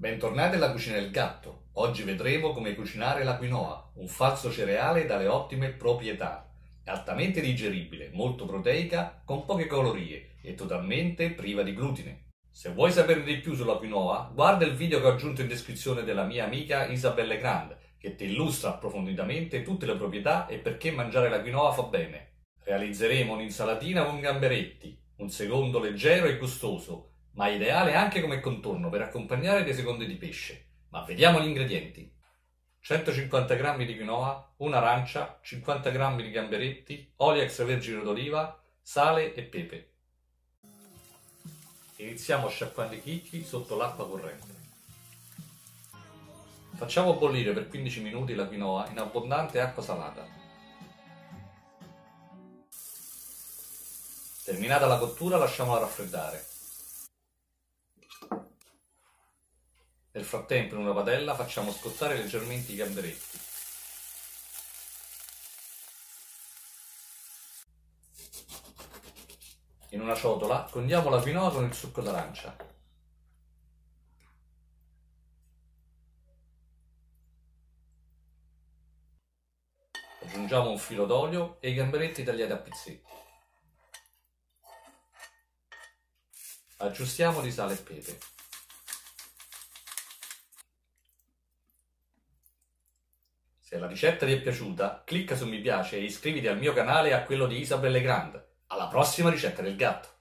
Bentornati alla cucina del gatto. Oggi vedremo come cucinare la quinoa, un falso cereale dalle ottime proprietà. È altamente digeribile, molto proteica, con poche calorie e totalmente priva di glutine. Se vuoi saperne di più sulla quinoa, guarda il video che ho aggiunto in descrizione della mia amica Isabel Legrand, che ti illustra approfonditamente tutte le proprietà e perché mangiare la quinoa fa bene. Realizzeremo un'insalatina con gamberetti, un secondo leggero e gustoso, ma ideale anche come contorno per accompagnare dei secondi di pesce. Ma vediamo gli ingredienti. 150 g di quinoa, un'arancia, 50 g di gamberetti, olio extravergine d'oliva, sale e pepe. Iniziamo sciacquando i chicchi sotto l'acqua corrente. Facciamo bollire per 15 minuti la quinoa in abbondante acqua salata. Terminata la cottura lasciamola raffreddare. Nel frattempo in una padella facciamo scottare leggermente i gamberetti. In una ciotola condiamo la quinoa con il succo d'arancia. Aggiungiamo un filo d'olio e i gamberetti tagliati a pizzetti. Aggiustiamo di sale e pepe. Se la ricetta ti è piaciuta, clicca su mi piace e iscriviti al mio canale e a quello di Isabel Legrand. Alla prossima ricetta del gatto!